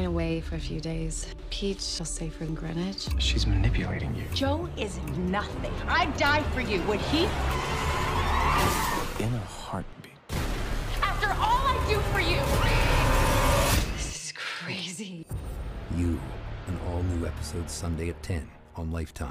going away for a few days. Peach, I'll stay for in Greenwich. She's manipulating you. Joe is nothing. I'd die for you, would he? In a heartbeat. After all I do for you! This is crazy. You, an all-new episode Sunday at 10 on Lifetime.